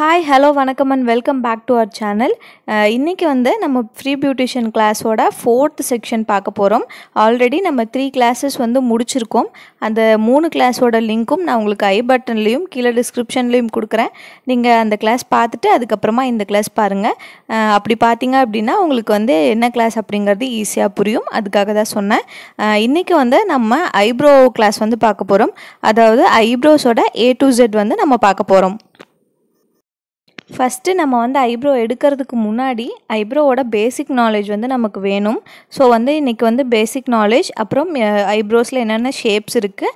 Hi, hello, vanakkam and welcome back to our channel. இன்னைக்கு வந்து நம்ம free beautician class ஓட 4th section பார்க்க போறோம். Already நம்ம 3 classes வந்து முடிச்சிருக்கோம். அந்த 3 class ஓட லிங்க்கும் நான் உங்களுக்கு ஐ பட்டன்லயும் கீழ descriptionலயும் கொடுக்கிறேன். நீங்க அந்த class பார்த்துட்டு அதுக்கு அப்புறமா இந்த class பாருங்க. அப்படி பாத்தீங்க அப்படினா உங்களுக்கு வந்து என்ன class அப்படிங்கிறது ஈஸியா புரியும். அதுக்காக தான் சொன்னேன். இன்னைக்கு வந்து நம்ம eyebrow class வந்து பார்க்க போறோம். அதாவது eyebrows ஓட A to Z வந்து நம்ம பார்க்க போறோம். First, we have eyebrow edukkradhukku munadi eyebrow oda basic knowledge vandu namakku venum so vandu inikku vandu basic knowledge aprom eyebrows la enna shapes irukku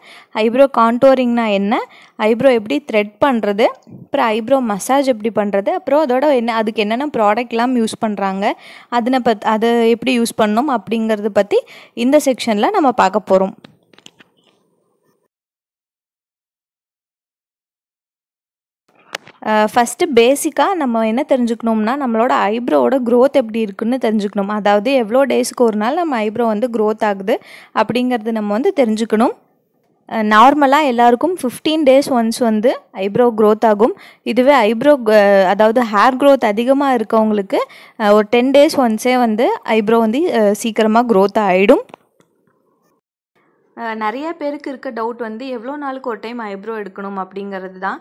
eyebrow contouring na enna eyebrow eppadi thread pandrathu apra eyebrow massage eppadi pandrathu apra adoda enna adukku enna product la use pandranga aduna adu eppadi use pannum abingiradhu patti inda section la nama paaka porom. First basic ah நம்ம என்ன தெரிஞ்சுக்கணும்னா நம்மளோட eyebrow ஓட growth எப்படி இருக்குன்னு தெரிஞ்சுக்கணும். அதாவது எவ்வளவு டேஸ்க்கு ஒரு நாள் நம்ம eyebrow வந்து growth ஆகுது அப்படிங்கறது நம்ம வந்து தெரிஞ்சுக்கணும். நார்மலா எல்லாருக்கும் 15 days once வந்து eyebrow growth ஆகும். இதுவே eyebrow அதாவது hair growth அதிகமா இருக்கவங்களுக்கு ஒரு 10 days once வந்து eyebrow வந்து சீக்கிரமா growth ஆயிடும். நிறைய பேருக்கு இருக்க டவுட் வந்து எவ்வளவு நாளுக்கு ஒரு டைம் ஐப்ரோ எடுக்கணும் அப்படிங்கிறது தான்.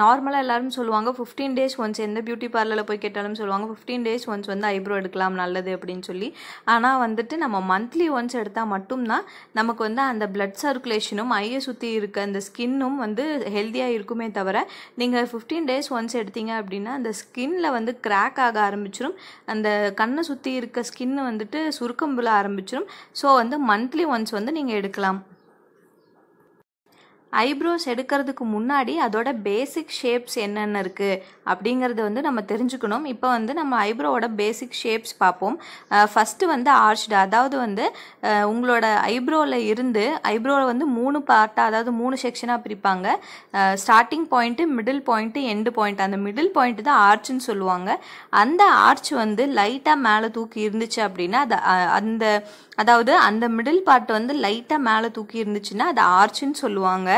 நார்மலா எல்லாரும் சொல்லுவாங்க 15 days once எந்த பியூட்டி பார்லர்ல போய் கேட்டாலும் சொல்லுவாங்க 15 days once வந்து ஐப்ரோ எடுக்கலாம் நல்லது அப்படினு சொல்லி. ஆனா வந்துட்டு நம்ம मंथலி once எடுத்தா மட்டும் தான் நமக்கு வந்து அந்த blood circulationும் ஐய சுத்தி இருக்க அந்த ஸ்கின்னும் வந்து ஹெல்தியா இருக்குமே தவிர நீங்க 15 days once எடுத்தீங்க அப்படினா அந்த ஸ்கின்ல வந்து crack ஆக ஆரம்பிச்சிரும். அந்த கண்ணை சுத்தி இருக்க ஸ்கின் வந்துட்டு சுருக்கம் விழ ஆரம்பிச்சிரும். சோ வந்து मंथலி once வந்து நீங்க எடுக்கலாம். ஐப்ரோஸ் எடுக்கிறதுக்கு முன்னாடி அதோட பேசிக் ஷேப்ஸ் என்னென்ன இருக்கு அப்படிங்கறது வந்து நம்ம தெரிஞ்சுக்கணும். இப்போ வந்து நம்ம ஐப்ரோவோட பேசிக் ஷேப்ஸ் பாப்போம். ஃபர்ஸ்ட் வந்து ஆர்ச்ட் அதாவது வந்து உங்களோட ஐப்ரோல இருந்து ஐப்ரோல வந்து மூணு பார்ட்டா அதாவது மூணு செக்ஷனா பிரிப்பாங்க. Starting point, middle point, end point. அந்த மிடில் பாயிண்ட் தான் ஆர்ச்னு சொல்லுவாங்க. அந்த ஆர்ச் வந்து லைட்டா மேலே தூக்கி இருந்துச்சு அப்படினா அந்த அதாவது அந்த மிடில் பார்ட் வந்து லைட்டா மேலே தூக்கி இருந்துச்சுனா அது ஆர்ச்னு சொல்லுவாங்க.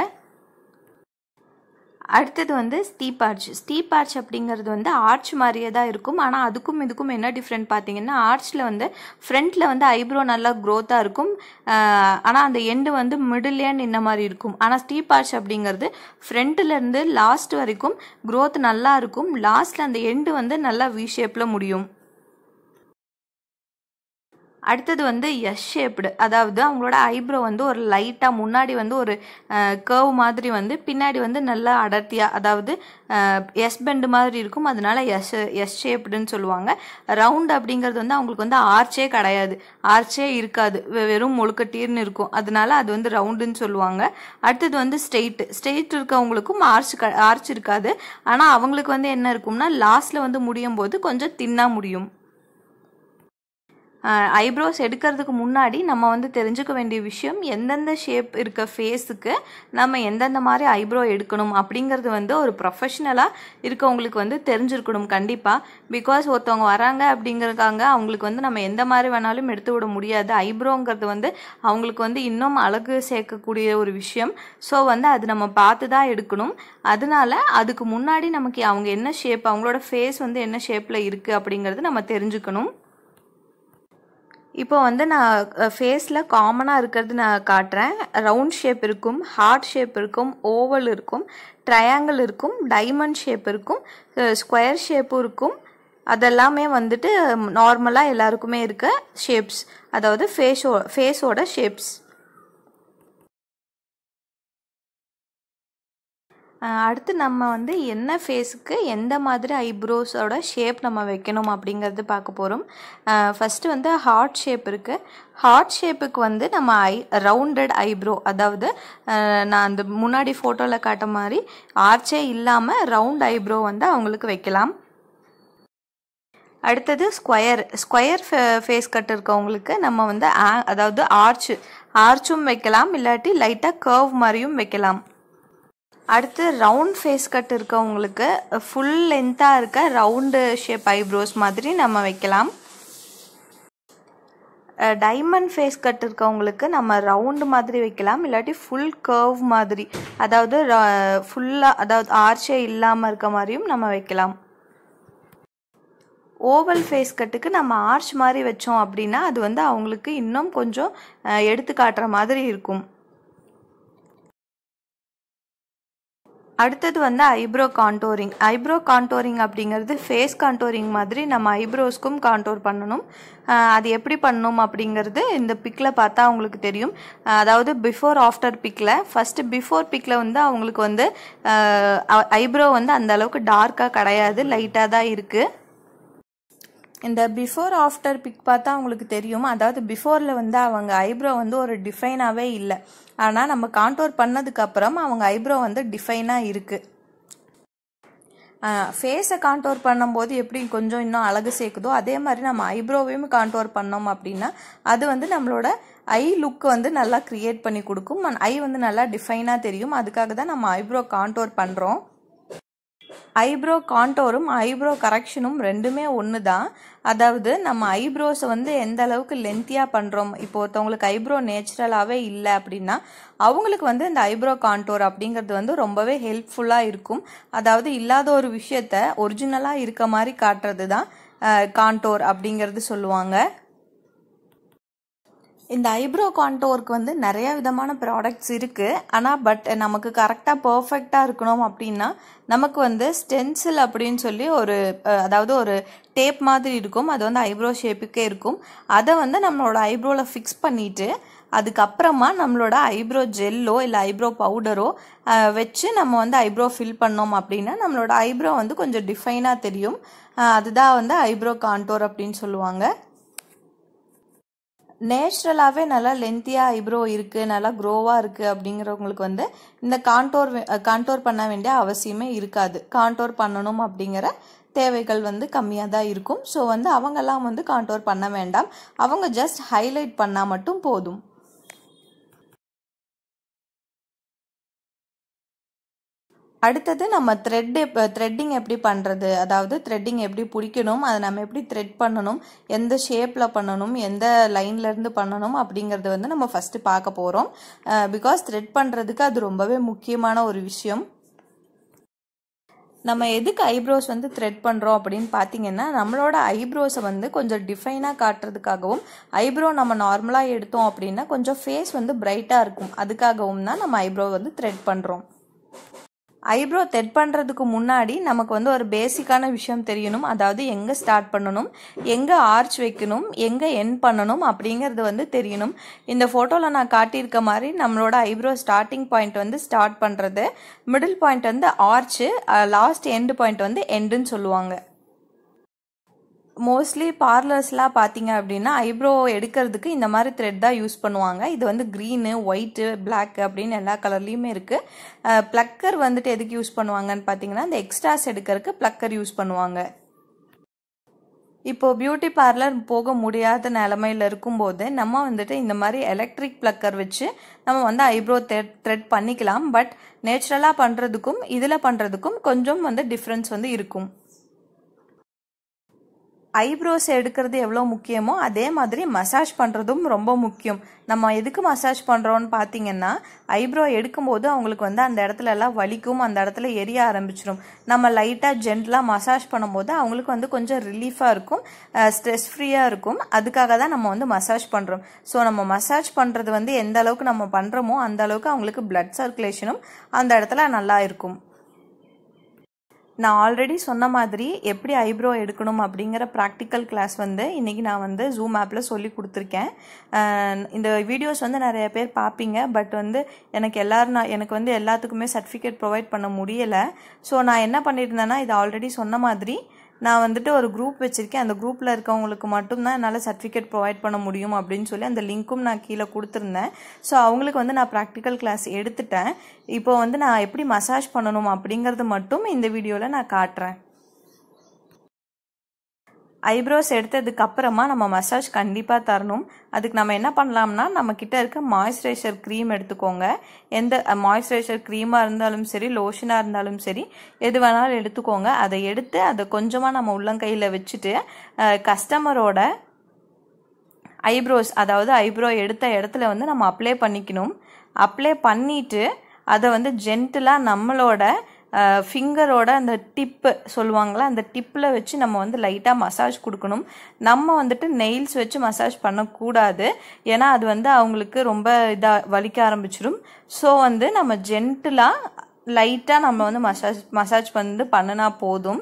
அடுத்து வந்து ஸ்டீப் ஆர்ச். ஸ்டீப் ஆர்ச் அப்படிங்கிறது வந்து ஆர்ச் மாதிரியே தான் இருக்கும். ஆனா அதுக்கும் இதுக்கும் என்ன டிஃபரன்ட் பாத்தீங்கன்னா ஆர்ச்ல வந்து ஃப்ரண்ட்ல வந்து ஐப்ரோ நல்லா growthா இருக்கும். ஆனா அந்த எண்ட் வந்து மிடில்ல நின்ன மாதிரி இருக்கும். ஆனா ஸ்டீப் ஆர்ச் அப்படிங்கிறது ஃப்ரண்ட்ல இருந்து லாஸ்ட் வரைக்கும் growth நல்லா இருக்கும். லாஸ்ட்ல அந்த எண்ட் வந்து நல்லா V ஷேப்ல முடியும். அடுத்து வந்து எஸ் ஷேப்ட் அதாவது அவங்களோட ஐப்ரோ வந்து ஒரு லைட்டா முன்னாடி வந்து ஒரு கர்வ் மாதிரி வந்து பின்னாடி வந்து நல்லா அடர்த்தியா அதாவது எஸ் பெண்ட் மாதிரி இருக்கும். அதனால எஸ் ஷேப்ட்னு சொல்லுவாங்க. ரவுண்ட் அப்படிங்கிறது வந்து அவங்களுக்கு வந்து ஆர்ச்சே கிடையாது, ஆர்ச்சே இருக்காது, வெறும் முழுக்கட்டீர்னு இருக்கும். அதனால அது வந்து ரவுண்ட்னு சொல்லுவாங்க. அடுத்து வந்து ஸ்ட்ரெயிட். ஸ்ட்ரெயிட் இருக்கவங்களுக்கும் ஆர்ச் இருக்காது. ஆனா அவங்களுக்கு வந்து என்ன இருக்கும்னா லாஸ்ட்ல வந்து முடியும் போது கொஞ்சம் தின்னா முடியும். ஐப்ரோஸ் எடுக்கிறதுக்கு முன்னாடி நம்ம வந்து தெரிஞ்சுக்க வேண்டிய விஷயம் எந்தெந்த ஷேப் இருக்க ஃபேஸுக்கு நம்ம எந்தெந்த மாதிரி ஐப்ரோ எடுக்கணும் அப்படிங்கிறது வந்து ஒரு ப்ரொஃபஷனலா இருக்கவங்களுக்கு வந்து தெரிஞ்சிருக்கணும் கண்டிப்பா. பிகாஸ் ஒருத்தவங்க வராங்க அப்படிங்கறதாங்க அவங்களுக்கு வந்து நம்ம எந்த மாதிரி வேணாலும் எடுத்து விட முடியாது. ஐப்ரோங்கிறது வந்து அவங்களுக்கு வந்து இன்னும் அழகு சேர்க்கக்கூடிய ஒரு விஷயம். ஸோ வந்து அது நம்ம பார்த்து தான் எடுக்கணும். அதனால அதுக்கு முன்னாடி நமக்கு அவங்க என்ன ஷேப் அவங்களோட ஃபேஸ் வந்து என்ன ஷேப்ல இருக்கு அப்படிங்கிறது நம்ம தெரிஞ்சுக்கணும். இப்போ வந்து நான் ஃபேஸ்ல காமனா இருக்குறது நான் காட்றேன். ரவுண்ட் ஷேப் இருக்கும், ஹார்ட் ஷேப் இருக்கும், ஓவல் இருக்கும், ட்ரையாங்கிள் இருக்கும், டைமண்ட் ஷேப் இருக்கும், ஸ்கொயர் ஷேப்பும் இருக்கும். அதெல்லாமே வந்துட்டு நார்மலா எல்லாருக்குமே இருக்க ஷேப்ஸ் அதாவது ஃபேஸோட ஷேப்ஸ். அடுத்து நம்ம வந்து என்ன ஃபேஸ்க்கு எந்த மாதிரி ஐப்ரோஸோட ஷேப் நம்ம வைக்கணும் அப்படிங்கிறது பார்க்க போறோம். ஃபர்ஸ்ட் வந்து ஹார்ட் ஷேப் இருக்கு. ஹார்ட் ஷேப்புக்கு வந்து நம்ம ரவுண்டட் ஐப்ரோ அதாவது நான் அந்த முன்னாடி போட்டோல காட்ட மாதிரி ஆர்ச்சே இல்லாம ரவுண்ட் ஐப்ரோ வந்து அவங்களுக்கு வைக்கலாம். அடுத்து ஸ்கொயர் ஃபேஸ் கட் இருக்கவங்களுக்கு நம்ம வந்து அதாவது ஆர்ச்சும் வைக்கலாம், இல்லாட்டி லைட்டா கர்வ் மாதிரியும் வைக்கலாம். அடுத்து ரவுண்ட் ஃபேஸ் கட் இருக்கவங்களுக்கு ஃபுல் லென்த்தா இருக்க ரவுண்டு ஷேப் ஐப்ரோஸ் மாதிரி நம்ம வைக்கலாம். டைமண்ட் ஃபேஸ் கட் இருக்கவங்களுக்கு நம்ம ரவுண்டு மாதிரி வைக்கலாம், இல்லாட்டி ஃபுல் கர்வ் மாதிரி, அதாவது ஃபுல்லாக, அதாவது ஆர்ச்சே இல்லாமல் இருக்க மாதிரியும் நம்ம வைக்கலாம். ஓவல் ஃபேஸ் கட்டுக்கு நம்ம ஆர்ச் மாதிரி வச்சோம் அப்படின்னா அது வந்து அவங்களுக்கு இன்னும் கொஞ்சம் எடுத்து காட்டுற மாதிரி இருக்கும். அடுத்தது வந்து ஐப்ரோ கான்டோரிங். ஐப்ரோ கான்டோரிங் அப்படிங்கிறது ஃபேஸ் கான்டோரிங் மாதிரி நம்ம ஐப்ரோஸ்க்கும் கான்டோர் பண்ணணும். அது எப்படி பண்ணணும் அப்படிங்கிறது இந்த பிக்கில் பார்த்தா அவங்களுக்கு தெரியும். அதாவது பிஃபோர் ஆஃப்டர் பிக்கில், ஃபஸ்ட்டு பிஃபோர் பிக்கில் வந்து அவங்களுக்கு வந்து ஐப்ரோ வந்து அந்த அளவுக்கு டார்க்காக கிடையாது, லைட்டாக தான் இருக்குது. இந்த பிஃபோர் ஆஃப்டர் பிக் பார்த்தா அவங்களுக்கு தெரியும். அதாவது பிஃபோரில் வந்து அவங்க ஐப்ரோ வந்து ஒரு டிஃபைனாகவே இல்லை, ஆனால் நம்ம கான்டோர் பண்ணதுக்கப்புறம் அவங்க ஐப்ரோ வந்து டிஃபைனாக இருக்குது. ஃபேஸை கான்டோர் பண்ணும்போது எப்படி கொஞ்சம் இன்னும் அழகு சேர்க்குதோ அதே மாதிரி நம்ம ஐப்ரோவையும் கான்டோர் பண்ணோம் அப்படின்னா அது வந்து நம்மளோட ஐ லுக் வந்து நல்லா க்ரியேட் பண்ணி கொடுக்கும். ஐ வந்து நல்லா டிஃபைனாக தெரியும், அதுக்காக தான் நம்ம ஐப்ரோ கான்டோர் பண்ணுறோம். ஐப்ரோ கான்டோரும் ஐப்ரோ கரெக்ஷனும் ரெண்டுமே ஒன்று தான். அதாவது நம்ம ஐப்ரோஸை வந்து எந்த அளவுக்கு லென்த்தியாக பண்ணுறோம். இப்போ ஒருத்தவங்களுக்கு ஐப்ரோ நேச்சுரலாகவே இல்லை அப்படின்னா அவங்களுக்கு வந்து இந்த ஐப்ரோ கான்டோர் அப்படிங்கிறது வந்து ரொம்பவே ஹெல்ப்ஃபுல்லாக இருக்கும். அதாவது இல்லாத ஒரு விஷயத்த ஒரிஜினலாக இருக்க மாதிரி காட்டுறது தான் கான்டோர் அப்படிங்கிறது சொல்லுவாங்க. இந்த ஐப்ரோ கான்டோருக்கு வந்து நிறைய விதமான ப்ராடக்ட்ஸ் இருக்குது. ஆனால் நமக்கு கரெக்டாக பர்ஃபெக்டாக இருக்கணும் அப்படின்னா நமக்கு வந்து ஸ்டென்சில் அப்படின்னு சொல்லி ஒரு, அதாவது ஒரு டேப் மாதிரி இருக்கும், அது வந்து ஐப்ரோ ஷேப்புக்கே இருக்கும். அதை வந்து நம்மளோட ஐப்ரோவில் ஃபிக்ஸ் பண்ணிவிட்டு அதுக்கப்புறமா நம்மளோட ஐப்ரோ ஜெல்லோ இல்லை ஐப்ரோ பவுடரோ வச்சு நம்ம வந்து ஐப்ரோ ஃபில் பண்ணோம் அப்படின்னா நம்மளோட ஐப்ரோ வந்து கொஞ்சம் டிஃபைனாக தெரியும். அதுதான் வந்து ஐப்ரோ கான்டோர் அப்படின்னு சொல்லுவாங்க. நேச்சுரலாகவே நல்லா லென்த்தியாக ஐப்ரோ இருக்குது, நல்லா க்ரோவாக இருக்குது அப்படிங்கிறவங்களுக்கு வந்து இந்த கான்டோர் பண்ண வேண்டிய அவசியமே இருக்காது. கான்டோர் பண்ணணும் அப்படிங்கிற தேவைகள் வந்து கம்மியாக தான் இருக்கும். ஸோ வந்து அவங்கெல்லாம் வந்து கான்டோர் பண்ண வேண்டாம், அவங்க ஜஸ்ட் ஹைலைட் பண்ணால் மட்டும் போதும். அடுத்தது நம்ம த்ரெட்டிங் எப்படி பண்ணுறது, அதாவது த்ரெட்டிங் எப்படி பிடிக்கணும், அதை நம்ம எப்படி த்ரெட் பண்ணணும், எந்த ஷேப்பில் பண்ணணும், எந்த லைன்லேருந்து பண்ணணும் அப்படிங்கிறது வந்து நம்ம ஃபஸ்ட்டு பார்க்க போகிறோம். பிகாஸ் த்ரெட் பண்ணுறதுக்கு அது ரொம்பவே முக்கியமான ஒரு விஷயம். நம்ம எதுக்கு ஐப்ரோஸ் வந்து த்ரெட் பண்ணுறோம் அப்படின்னு பார்த்தீங்கன்னா நம்மளோட ஐப்ரோஸை வந்து கொஞ்சம் டிஃபைனாக காட்டுறதுக்காகவும், ஐப்ரோ நம்ம நார்மலாக எடுத்தோம் அப்படின்னா கொஞ்சம் ஃபேஸ் வந்து பிரைட்டாக இருக்கும், அதுக்காகவும் தான் நம்ம ஐப்ரோ வந்து த்ரெட் பண்ணுறோம். ஐப்ரோ த்ரெட் பண்ணுறதுக்கு முன்னாடி நமக்கு வந்து ஒரு பேசிக்கான விஷயம் தெரியணும். அதாவது எங்கே ஸ்டார்ட் பண்ணணும், எங்கே ஆர்ச் வைக்கணும், எங்கே எண்ட் பண்ணணும் அப்படிங்கிறது வந்து தெரியணும். இந்த ஃபோட்டோவில் நான் காட்டியிருக்க மாதிரி நம்மளோட ஐப்ரோ ஸ்டார்டிங் பாயிண்ட் வந்து ஸ்டார்ட் பண்ணுறது, மிடில் பாயிண்ட் வந்து ஆர்ச்சு, லாஸ்ட் எண்டு பாயிண்ட் வந்து எண்டுன்னு சொல்லுவாங்க. மோஸ்ட்லி பார்லர்ஸ்லாம் பார்த்தீங்க அப்படின்னா ஐப்ரோ எடுக்கிறதுக்கு இந்த மாதிரி த்ரெட் தான் யூஸ் பண்ணுவாங்க. இது வந்து க்ரீனு, ஒயிட்டு, பிளாக் அப்படின்னு எல்லா கலர்லேயுமே இருக்குது. பிளக்கர் வந்துட்டு எதுக்கு யூஸ் பண்ணுவாங்கன்னு பார்த்தீங்கன்னா இந்த எக்ஸ்ட்ராஸ் எடுக்கிறதுக்கு பிளக்கர் யூஸ் பண்ணுவாங்க. இப்போது பியூட்டி பார்லர் போக முடியாத நிலமையில் இருக்கும்போது நம்ம வந்துட்டு இந்த மாதிரி எலக்ட்ரிக் பிளக்கர் வச்சு நம்ம வந்து ஐப்ரோ த்ரெட் பண்ணிக்கலாம். பட் நேச்சுரலாக பண்ணுறதுக்கும் இதில் பண்ணுறதுக்கும் கொஞ்சம் வந்து டிஃப்ரென்ஸ் வந்து இருக்கும். ஐப்ரோஸ் எடுக்கிறது எவ்வளோ முக்கியமோ அதே மாதிரி மசாஜ் பண்ணுறதும் ரொம்ப முக்கியம். நம்ம எதுக்கு மசாஜ் பண்ணுறோன்னு பார்த்தீங்கன்னா ஐப்ரோ எடுக்கும்போது அவங்களுக்கு வந்து அந்த இடத்துலலாம் வலிக்கும், அந்த இடத்துல எரிய ஆரம்பிச்சிடும். நம்ம லைட்டாக ஜென்டலாக மசாஜ் பண்ணும்போது அவங்களுக்கு வந்து கொஞ்சம் ரிலீஃபாக இருக்கும், ஸ்ட்ரெஸ் ஃப்ரீயாக இருக்கும். அதுக்காக தான் நம்ம வந்து மசாஜ் பண்ணுறோம். ஸோ நம்ம மசாஜ் பண்ணுறது வந்து எந்த அளவுக்கு நம்ம பண்ணுறோமோ அந்த அளவுக்கு அவங்களுக்கு பிளட் சர்க்குலேஷனும் அந்த இடத்துல நல்லா இருக்கும். நான் ஆல்ரெடி சொன்ன மாதிரி எப்படி ஐப்ரோ எடுக்கணும் அப்படிங்கிற ப்ராக்டிக்கல் கிளாஸ் வந்து இன்றைக்கி நான் வந்து ஜூம் ஆப்பில் சொல்லி கொடுத்துருக்கேன். இந்த வீடியோஸ் வந்து நிறைய பேர் பார்ப்பீங்க. பட் வந்து எனக்கு வந்து எல்லாத்துக்குமே சர்டிஃபிகேட் ப்ரொவைட் பண்ண முடியலை. ஸோ நான் என்ன பண்ணியிருந்தேன்னா, இது ஆல்ரெடி சொன்ன மாதிரி நான் வந்துட்டு ஒரு குரூப் வச்சுருக்கேன். அந்த குரூப்பில் இருக்கவங்களுக்கு மட்டும்தான் என்னால் சர்டிஃபிகேட் ப்ரொவைட் பண்ண முடியும் அப்படின்னு சொல்லி அந்த லிங்க்கும் நான் கீழே கொடுத்துருந்தேன். ஸோ அவங்களுக்கு வந்து நான் ப்ராக்டிக்கல் கிளாஸ் எடுத்துட்டேன். இப்போ வந்து நான் எப்படி மசாஜ் பண்ணணும் அப்படிங்கிறது மட்டும் இந்த வீடியோவில் நான் காட்டுறேன். ஐப்ரோஸ் எடுத்ததுக்கு அப்புறமா நம்ம மசாஜ் கண்டிப்பாக தரணும். அதுக்கு நம்ம என்ன பண்ணலாம்னா, நம்மக்கிட்ட இருக்க மாய்ஸ்சரைசர் க்ரீம் எடுத்துக்கோங்க. எந்த மாய்ஸ்சரைசர் க்ரீமாக இருந்தாலும் சரி, லோஷனாக இருந்தாலும் சரி, எது வேணாலும் எடுத்துக்கோங்க. அதை எடுத்து அதை கொஞ்சமாக நம்ம உள்ளங்கையில் வச்சுட்டு கஸ்டமரோட eyebrows அதாவது eyebrow எடுத்த இடத்துல வந்து நம்ம அப்ளை பண்ணிக்கணும் அப்ளை பண்ணிட்டு அத வந்து ஜென்டிலா நம்மளோட fingerோட அந்த டிப் சொல்வாங்கல அந்த டிப்ல வெச்சு நம்ம வந்து லைட்டா மசாஜ் கொடுக்கணும் நம்ம வந்துட்டு நெயில்ஸ் வெச்சு மசாஜ் பண்ண கூடாது ஏனா அது வந்து அவங்களுக்கு ரொம்ப இத வலிக்க ஆரம்பிச்சிரும் சோ வந்து நம்ம ஜென்டிலா லைட்டா நம்ம வந்து மசாஜ் பண்ணி பண்ணனா போதும்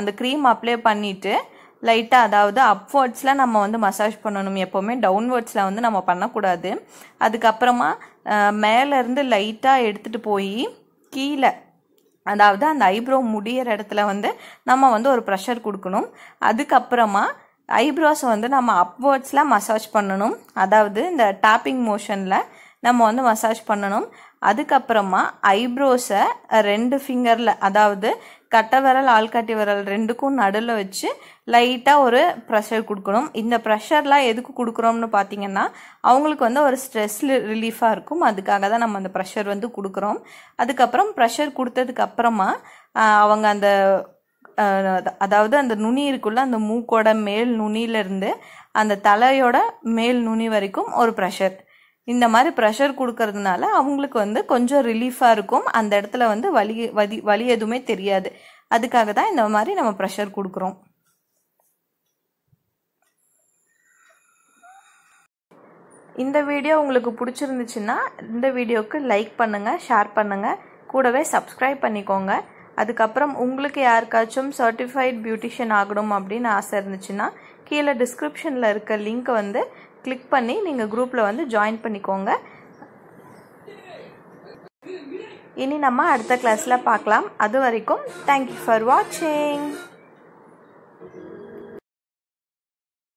அந்த கிரீம் அப்ளை பண்ணிட்டு லைட்டா அதாவது அப்வர்ட்ஸ்ல நம்ம வந்து மசாஜ் பண்ணனும் எப்பவுமே டவுன்வர்ட்ஸ்ல வந்து நம்ம பண்ண கூடாது அதுக்கு அப்புறமா மேல இருந்து லைட்டா எடுத்துட்டு போய் கீழ அதாவது அந்த ஐப்ரோ முடியற இடத்துல வந்து நம்ம வந்து ஒரு பிரஷர் கொடுக்கணும் அதுக்கு அப்புறமா ஐப்ரோஸ் வந்து நம்ம அப்வர்ட்ஸ்ல மசாஜ் பண்ணனும் அதாவது இந்த டாப்பிங் மோஷன்ல நம்ம வந்து மசாஜ் பண்ணனும் அதுக்கு அப்புறமா ஐப்ரோஸ ரெண்டு fingerல அதாவது கட்டவரல் ஆள்காட்டி விரல் ரெண்டுக்கும் நடுல வச்சு லைட்டா ஒரு பிரஷர் கொடுக்கணும் இந்த பிரஷர்ல எதுக்கு கொடுக்கறோம்னு பாத்தீங்கன்னா அவங்களுக்கு வந்து ஒரு ஸ்ட்ரெஸ் ரிலீஃபா இருக்கும் அதுக்காக தான் நம்ம அந்த பிரஷர் வந்து கொடுக்கறோம் அதுக்கு அப்புறம் பிரஷர் கொடுத்ததுக்கு அப்புறமா அவங்க அந்த அதாவது அந்த நுனி இருக்குல்ல அந்த மூக்கோட மேல் நுனியில இருந்து அந்த தலையோட மேல் நுனி வரைக்கும் ஒரு பிரஷர் இந்த மாதிரி பிரஷர் கொடுக்கிறதுனால அவங்களுக்கு வந்து கொஞ்சம் ரிலீஃபா இருக்கும் அந்த இடத்துல வந்து வலி எதுமே தெரியாது அதுக்காக தான் இந்த மாதிரி நம்ம பிரஷர் கொடுக்கிறோம் இந்த வீடியோ உங்களுக்கு பிடிச்சிருந்துச்சுன்னா இந்த வீடியோக்கு லைக் பண்ணுங்க ஷேர் பண்ணுங்க கூடவே சப்ஸ்கிரைப் பண்ணிக்கோங்க அதுக்கு அப்புறம் உங்களுக்கு யார்காச்சும் சர்ட்டிஃபைட் பியூட்டிஷியன் ஆகணும் அப்படின ஆசை இருந்துச்சுன்னா கீழ டிஸ்கிரிப்ஷன்ல இருக்க லிங்க் வந்து கிளிக் பண்ணி நீங்க குரூப்ல வந்து ஜாயின் பண்ணிக்கோங்க இனி நம்ம அடுத்த கிளாஸ்ல பார்க்கலாம் அதுவரைக்கும் thank you for watching